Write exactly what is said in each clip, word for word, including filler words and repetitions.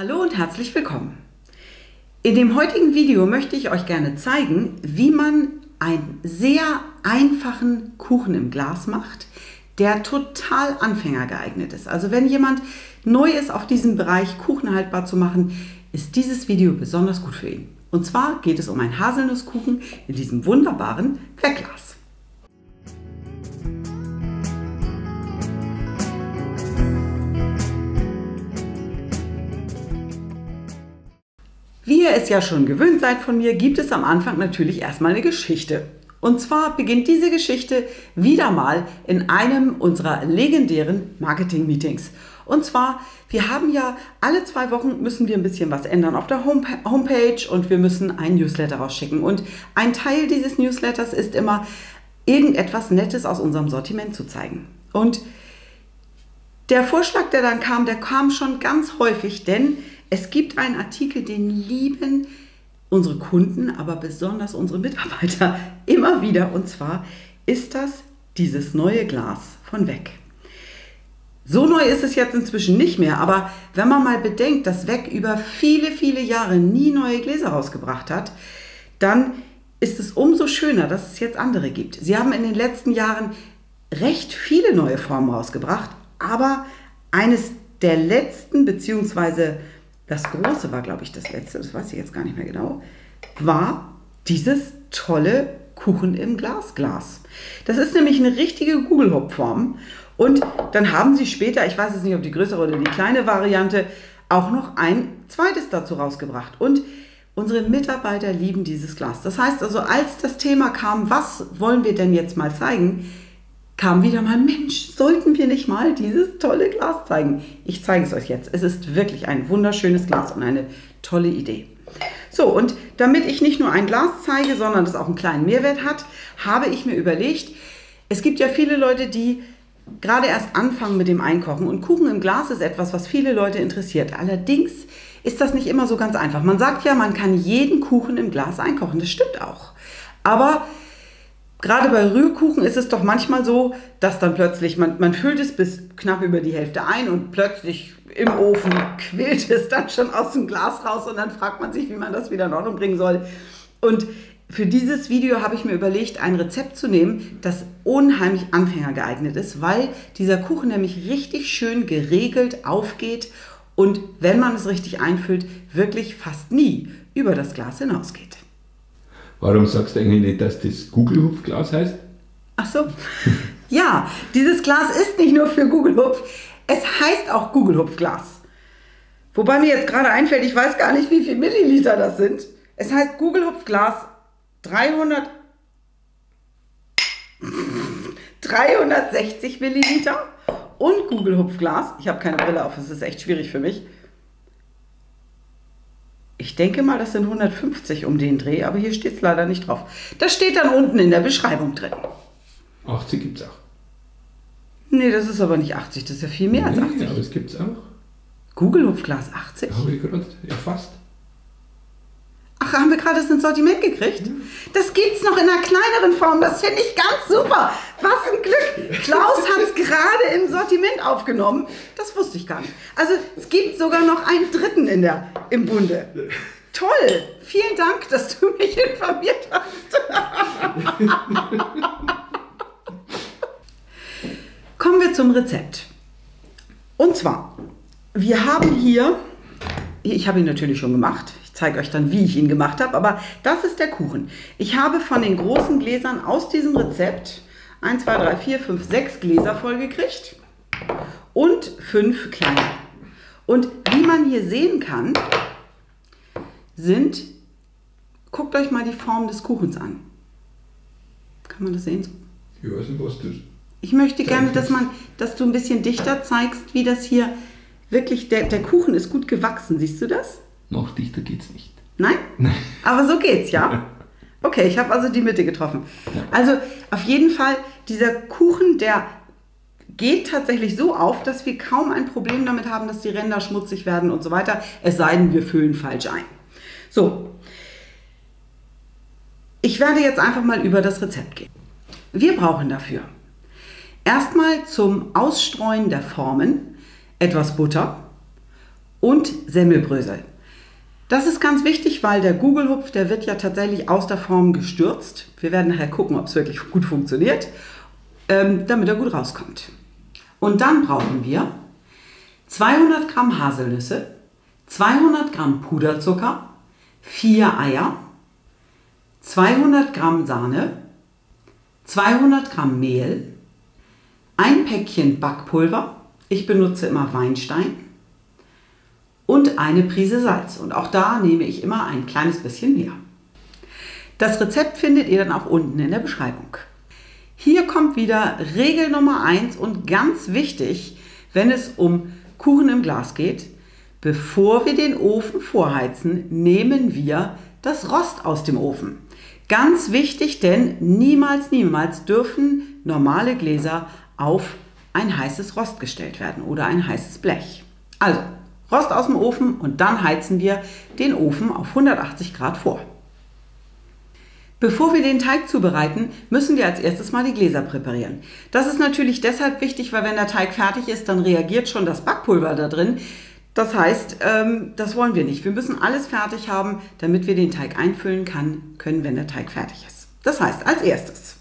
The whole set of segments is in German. Hallo und herzlich willkommen. In dem heutigen Video möchte ich euch gerne zeigen, wie man einen sehr einfachen Kuchen im Glas macht, der total Anfänger geeignet ist. Also wenn jemand neu ist auf diesem Bereich, Kuchen haltbar zu machen, ist dieses Video besonders gut für ihn. Und zwar geht es um einen Haselnusskuchen in diesem wunderbaren Weckglas. Wie ihr es ja schon gewöhnt seid von mir, gibt es am Anfang natürlich erstmal eine Geschichte. Und zwar beginnt diese Geschichte wieder mal in einem unserer legendären Marketing-Meetings. Und zwar, wir haben ja alle zwei Wochen müssen wir ein bisschen was ändern auf der Homepage und wir müssen einen Newsletter rausschicken. Und ein Teil dieses Newsletters ist immer, irgendetwas Nettes aus unserem Sortiment zu zeigen. Und der Vorschlag, der dann kam, der kam schon ganz häufig, denn es gibt einen Artikel, den lieben unsere Kunden, aber besonders unsere Mitarbeiter immer wieder. Und zwar ist das dieses neue Glas von WECK. So neu ist es jetzt inzwischen nicht mehr, aber wenn man mal bedenkt, dass WECK über viele, viele Jahre nie neue Gläser rausgebracht hat, dann ist es umso schöner, dass es jetzt andere gibt. Sie haben in den letzten Jahren recht viele neue Formen rausgebracht, aber eines der letzten, beziehungsweise das große war, glaube ich, das letzte, das weiß ich jetzt gar nicht mehr genau, war dieses tolle Kuchen im Glas-Glas. Das ist nämlich eine richtige Gugelhupf-Form. Und dann haben sie später, ich weiß jetzt nicht, ob die größere oder die kleine Variante, auch noch ein zweites dazu rausgebracht. Und unsere Mitarbeiter lieben dieses Glas. Das heißt also, als das Thema kam, was wollen wir denn jetzt mal zeigen, kam wieder mal, Mensch, sollten wir nicht mal dieses tolle Glas zeigen? Ich zeige es euch jetzt. Es ist wirklich ein wunderschönes Glas und eine tolle Idee. So, und damit ich nicht nur ein Glas zeige, sondern das auch einen kleinen Mehrwert hat, habe ich mir überlegt, es gibt ja viele Leute, die gerade erst anfangen mit dem Einkochen. Und Kuchen im Glas ist etwas, was viele Leute interessiert. Allerdings ist das nicht immer so ganz einfach. Man sagt ja, man kann jeden Kuchen im Glas einkochen. Das stimmt auch. Aber gerade bei Rührkuchen ist es doch manchmal so, dass dann plötzlich, man, man füllt es bis knapp über die Hälfte ein und plötzlich im Ofen quillt es dann schon aus dem Glas raus und dann fragt man sich, wie man das wieder in Ordnung bringen soll. Und für dieses Video habe ich mir überlegt, ein Rezept zu nehmen, das unheimlich Anfänger geeignet ist, weil dieser Kuchen nämlich richtig schön geregelt aufgeht und wenn man es richtig einfüllt, wirklich fast nie über das Glas hinausgeht. Warum sagst du eigentlich nicht, dass das Gugelhupf-Glas heißt? Ach so. Ja, dieses Glas ist nicht nur für Gugelhupf. Es heißt auch Gugelhupf-Glas. Wobei mir jetzt gerade einfällt, ich weiß gar nicht, wie viel Milliliter das sind. Es heißt Gugelhupf-Glas dreihundert, dreihundertsechzig Milliliter und Gugelhupf-Glas. Ich habe keine Brille auf, es ist echt schwierig für mich. Ich denke mal, das sind hundertfünfzig um den Dreh, aber hier steht es leider nicht drauf. Das steht dann unten in der Beschreibung drin. achtzig gibt es auch. Nee, das ist aber nicht achtzig, das ist ja viel mehr nee, als achtzig. Ja, aber das gibt es auch. Gugelhupfglas achtzig? Habe ich gerade, ja fast. Ach, haben wir gerade das ins Sortiment gekriegt? Ja. Das gibt es noch in einer kleineren Form, das finde ich ganz super. Was ein Glück, Klaus hat es gerade im Sortiment aufgenommen. Das wusste ich gar nicht. Also es gibt sogar noch einen dritten in der, im Bunde. Toll, vielen Dank, dass du mich informiert hast. Kommen wir zum Rezept. Und zwar, wir haben hier, ich habe ihn natürlich schon gemacht, ich zeige euch dann, wie ich ihn gemacht habe, aber das ist der Kuchen. Ich habe von den großen Gläsern aus diesem Rezept eins, zwei, drei, vier, fünf, sechs Gläser voll gekriegt und fünf kleine. Und wie man hier sehen kann, sind, guckt euch mal die Form des Kuchens an. Kann man das sehen? Ich weiß nicht, was das ist. Ich möchte gerne, dass, man, dass du ein bisschen dichter zeigst, wie das hier wirklich, der, der Kuchen ist gut gewachsen, siehst du das? Noch dichter geht's nicht. Nein? Nein. Aber so geht's, ja? Okay, ich habe also die Mitte getroffen. Ja. Also auf jeden Fall, dieser Kuchen, der geht tatsächlich so auf, dass wir kaum ein Problem damit haben, dass die Ränder schmutzig werden und so weiter. Es sei denn, wir füllen falsch ein. So. Ich werde jetzt einfach mal über das Rezept gehen. Wir brauchen dafür erstmal zum Ausstreuen der Formen etwas Butter und Semmelbrösel. Das ist ganz wichtig, weil der Gugelhupf, der wird ja tatsächlich aus der Form gestürzt. Wir werden nachher gucken, ob es wirklich gut funktioniert, ähm, damit er gut rauskommt. Und dann brauchen wir zweihundert Gramm Haselnüsse, zweihundert Gramm Puderzucker, vier Eier, zweihundert Gramm Sahne, zweihundert Gramm Mehl, ein Päckchen Backpulver, ich benutze immer Weinstein, und eine Prise Salz. Und auch da nehme ich immer ein kleines bisschen mehr. Das Rezept findet ihr dann auch unten in der Beschreibung. Hier kommt wieder Regel Nummer eins und ganz wichtig, wenn es um Kuchen im Glas geht: Bevor wir den Ofen vorheizen, nehmen wir das Rost aus dem Ofen. Ganz wichtig, denn niemals, niemals dürfen normale Gläser auf ein heißes Rost gestellt werden oder ein heißes Blech. Also Rost aus dem Ofen, und dann heizen wir den Ofen auf hundertachtzig Grad vor. Bevor wir den Teig zubereiten, müssen wir als erstes mal die Gläser präparieren. Das ist natürlich deshalb wichtig, weil wenn der Teig fertig ist, dann reagiert schon das Backpulver da drin. Das heißt, das wollen wir nicht. Wir müssen alles fertig haben, damit wir den Teig einfüllen kann, können, wenn der Teig fertig ist. Das heißt, als erstes,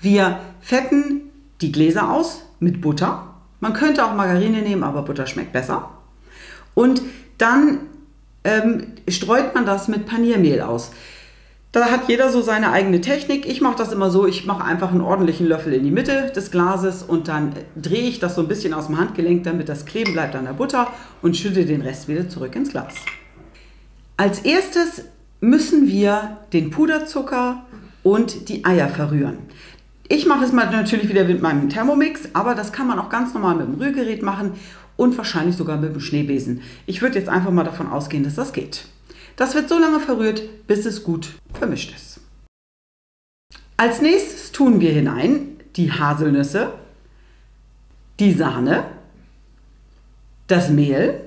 wir fetten die Gläser aus mit Butter. Man könnte auch Margarine nehmen, aber Butter schmeckt besser. Und dann ähm, streut man das mit Paniermehl aus. Da hat jeder so seine eigene Technik. Ich mache das immer so, ich mache einfach einen ordentlichen Löffel in die Mitte des Glases und dann drehe ich das so ein bisschen aus dem Handgelenk, damit das kleben bleibt an der Butter, und schütte den Rest wieder zurück ins Glas. Als erstes müssen wir den Puderzucker und die Eier verrühren. Ich mache es mal natürlich wieder mit meinem Thermomix, aber das kann man auch ganz normal mit dem Rührgerät machen und wahrscheinlich sogar mit dem Schneebesen. Ich würde jetzt einfach mal davon ausgehen, dass das geht. Das wird so lange verrührt, bis es gut vermischt ist. Als nächstes tun wir hinein die Haselnüsse, die Sahne, das Mehl,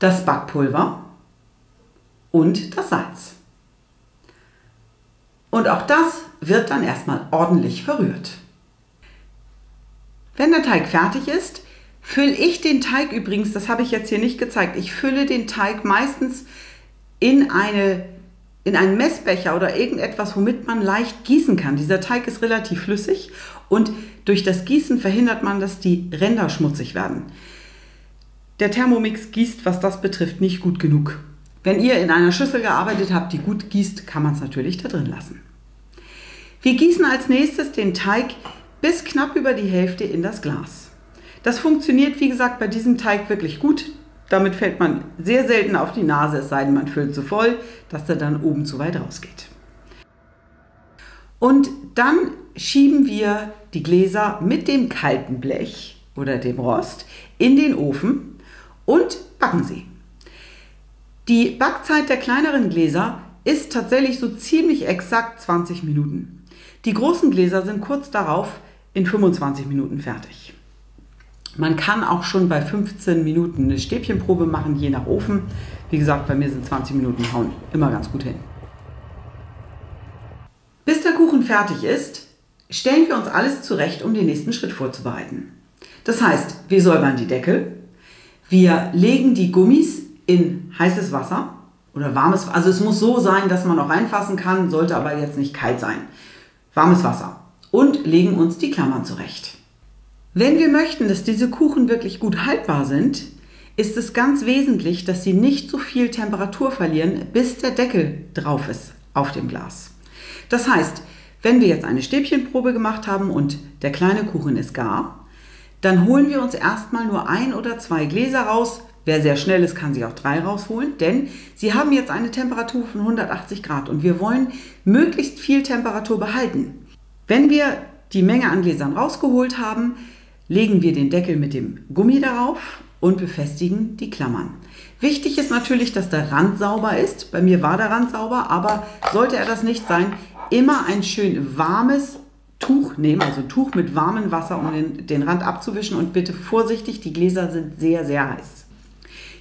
das Backpulver und das Salz. Und auch das wird dann erstmal ordentlich verrührt. Wenn der Teig fertig ist, fülle ich den Teig übrigens, das habe ich jetzt hier nicht gezeigt, ich fülle den Teig meistens in, eine, in einen Messbecher oder irgendetwas, womit man leicht gießen kann. Dieser Teig ist relativ flüssig und durch das Gießen verhindert man, dass die Ränder schmutzig werden. Der Thermomix gießt, was das betrifft, nicht gut genug. Wenn ihr in einer Schüssel gearbeitet habt, die gut gießt, kann man es natürlich da drin lassen. Wir gießen als nächstes den Teig bis knapp über die Hälfte in das Glas. Das funktioniert, wie gesagt, bei diesem Teig wirklich gut. Damit fällt man sehr selten auf die Nase, es sei denn, man füllt so voll, dass der dann oben zu weit rausgeht. Und dann schieben wir die Gläser mit dem kalten Blech oder dem Rost in den Ofen und backen sie. Die Backzeit der kleineren Gläser ist tatsächlich so ziemlich exakt zwanzig Minuten. Die großen Gläser sind kurz darauf in fünfundzwanzig Minuten fertig. Man kann auch schon bei fünfzehn Minuten eine Stäbchenprobe machen, je nach Ofen. Wie gesagt, bei mir sind zwanzig Minuten, hauen immer ganz gut hin. Bis der Kuchen fertig ist, stellen wir uns alles zurecht, um den nächsten Schritt vorzubereiten. Das heißt, wir säubern die Deckel, wir legen die Gummis in heißes Wasser oder warmes, also es muss so sein, dass man auch reinfassen kann, sollte aber jetzt nicht kalt sein. Warmes Wasser, und legen uns die Klammern zurecht. Wenn wir möchten, dass diese Kuchen wirklich gut haltbar sind, ist es ganz wesentlich, dass sie nicht so viel Temperatur verlieren, bis der Deckel drauf ist auf dem Glas. Das heißt, wenn wir jetzt eine Stäbchenprobe gemacht haben und der kleine Kuchen ist gar, dann holen wir uns erstmal nur ein oder zwei Gläser raus. Wer sehr schnell ist, kann sich auch drei rausholen, denn sie haben jetzt eine Temperatur von hundertachtzig Grad und wir wollen möglichst viel Temperatur behalten. Wenn wir die Menge an Gläsern rausgeholt haben, legen wir den Deckel mit dem Gummi darauf und befestigen die Klammern. Wichtig ist natürlich, dass der Rand sauber ist. Bei mir war der Rand sauber, aber sollte er das nicht sein, immer ein schön warmes Tuch nehmen, also Tuch mit warmem Wasser, um den, den Rand abzuwischen, und bitte vorsichtig, die Gläser sind sehr, sehr heiß.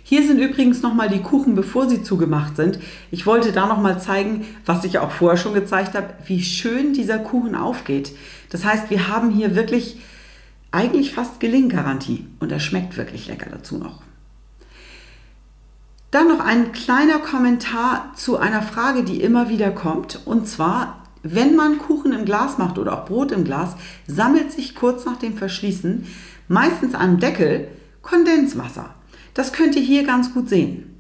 Hier sind übrigens nochmal die Kuchen, bevor sie zugemacht sind. Ich wollte da nochmal zeigen, was ich auch vorher schon gezeigt habe, wie schön dieser Kuchen aufgeht. Das heißt, wir haben hier wirklich eigentlich fast Gelinggarantie, und er schmeckt wirklich lecker dazu noch. Dann noch ein kleiner Kommentar zu einer Frage, die immer wieder kommt, und zwar: Wenn man Kuchen im Glas macht oder auch Brot im Glas, sammelt sich kurz nach dem Verschließen, meistens am Deckel, Kondenswasser. Das könnt ihr hier ganz gut sehen.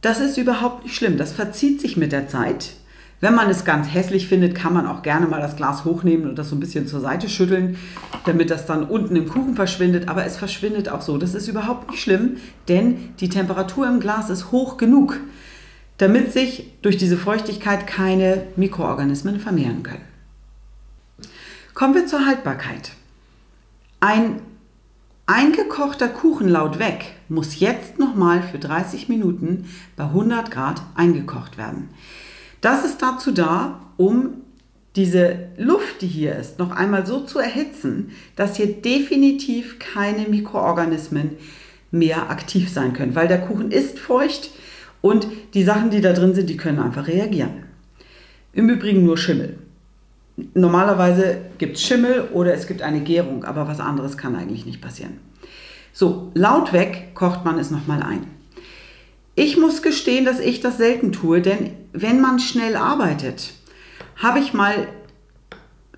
Das ist überhaupt nicht schlimm, das verzieht sich mit der Zeit. Wenn man es ganz hässlich findet, kann man auch gerne mal das Glas hochnehmen und das so ein bisschen zur Seite schütteln, damit das dann unten im Kuchen verschwindet. Aber es verschwindet auch so. Das ist überhaupt nicht schlimm, denn die Temperatur im Glas ist hoch genug, damit sich durch diese Feuchtigkeit keine Mikroorganismen vermehren können. Kommen wir zur Haltbarkeit. Ein eingekochter Kuchen laut WECK muss jetzt nochmal für dreißig Minuten bei hundert Grad eingekocht werden. Das ist dazu da, um diese Luft, die hier ist, noch einmal so zu erhitzen, dass hier definitiv keine Mikroorganismen mehr aktiv sein können, weil der Kuchen ist feucht und die Sachen, die da drin sind, die können einfach reagieren. Im Übrigen nur Schimmel. Normalerweise gibt es Schimmel oder es gibt eine Gärung, aber was anderes kann eigentlich nicht passieren. So, laut WECK kocht man es nochmal ein. Ich muss gestehen, dass ich das selten tue, denn wenn man schnell arbeitet, habe ich mal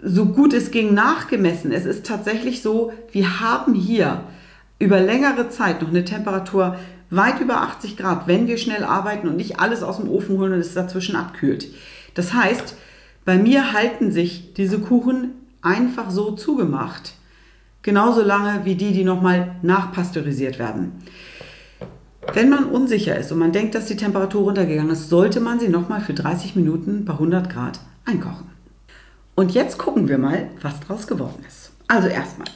so gut es ging nachgemessen. Es ist tatsächlich so, wir haben hier über längere Zeit noch eine Temperatur weit über achtzig Grad, wenn wir schnell arbeiten und nicht alles aus dem Ofen holen und es dazwischen abkühlt. Das heißt, bei mir halten sich diese Kuchen einfach so zugemacht, genauso lange wie die, die nochmal nachpasteurisiert werden. Wenn man unsicher ist und man denkt, dass die Temperatur runtergegangen ist, sollte man sie nochmal für dreißig Minuten bei hundert Grad einkochen. Und jetzt gucken wir mal, was draus geworden ist. Also erstmal,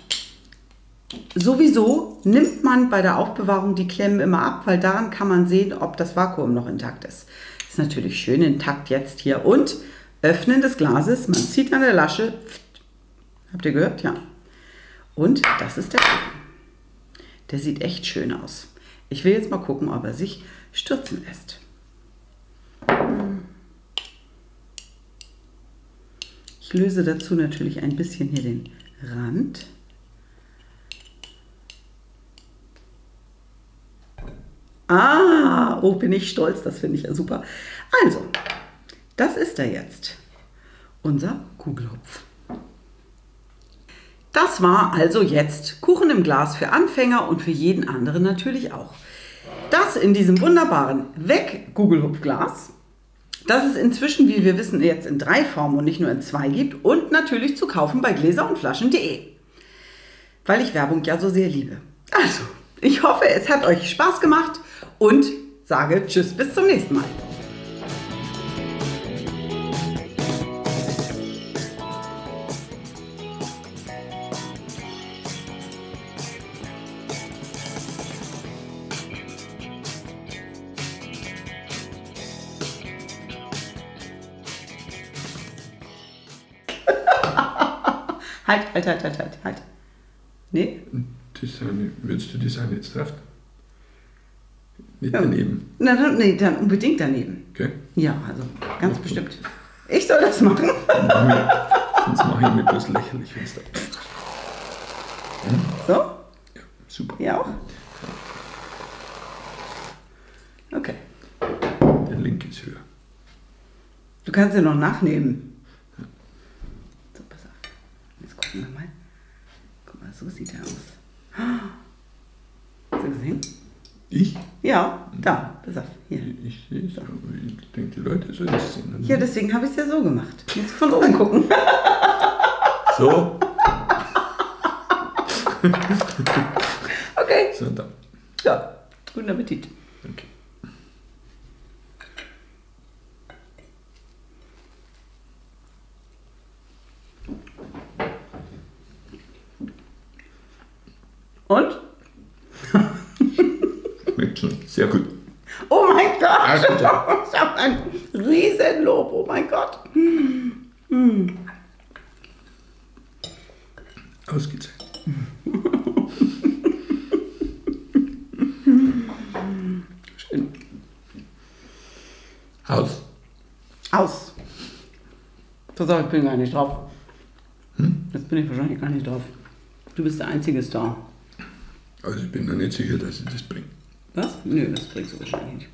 sowieso nimmt man bei der Aufbewahrung die Klemmen immer ab, weil daran kann man sehen, ob das Vakuum noch intakt ist. Ist natürlich schön intakt jetzt hier. Und Öffnen des Glases, man zieht an der Lasche. Habt ihr gehört? Ja. Und das ist der Kuchen. Der sieht echt schön aus. Ich will jetzt mal gucken, ob er sich stürzen lässt. Ich löse dazu natürlich ein bisschen hier den Rand. Ah, oh, bin ich stolz, das finde ich ja super. Also, das ist er jetzt, unser Gugelhupf. Das war also jetzt Kuchen im Glas für Anfänger und für jeden anderen natürlich auch. Das in diesem wunderbaren WECK-Gugelhupfglas, das es inzwischen, wie wir wissen, jetzt in drei Formen und nicht nur in zwei gibt und natürlich zu kaufen bei Gläserundflaschen punkt de, weil ich Werbung ja so sehr liebe. Also, ich hoffe, es hat euch Spaß gemacht und sage Tschüss, bis zum nächsten Mal. Halt, halt, halt, halt, halt, halt. Nee? Design, würdest du Design jetzt treffen? Nicht daneben? Na, na, nee, dann unbedingt daneben. Okay. Ja, also ganz okay. Bestimmt. Ich soll das machen? Sonst mache ich mir bloß lächerlich, wenn es da ist. So? Ja, super. Ja auch? Okay. Der Link ist höher. Du kannst ja noch nachnehmen. Guck mal. Guck mal, so sieht er aus. Hast du gesehen? Ich? Ja, da, pass auf. Hier. Ich sehe es, aber ich denke, die Leute sollen es sehen. Ja, deswegen habe ich es ja so gemacht. Jetzt von oben gucken. So? Okay. So, dann. Ja, guten Appetit. Okay. Und? Schmeckt schon sehr gut. Oh mein Gott! Ah, ich habe ein Riesenlob, oh mein Gott! Hm. Ausgezeichnet. Schön. Aus. Aus. Pass auf, ich bin gar nicht drauf. Hm? Jetzt bin ich wahrscheinlich gar nicht drauf. Du bist der einzige Star. Also ich bin mir nicht sicher, dass ich das bringe. Was? Nö, das bringst du wahrscheinlich nicht.